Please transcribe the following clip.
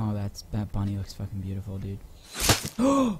Oh, that bunny looks fucking beautiful, dude.